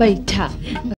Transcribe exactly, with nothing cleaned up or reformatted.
बैठा।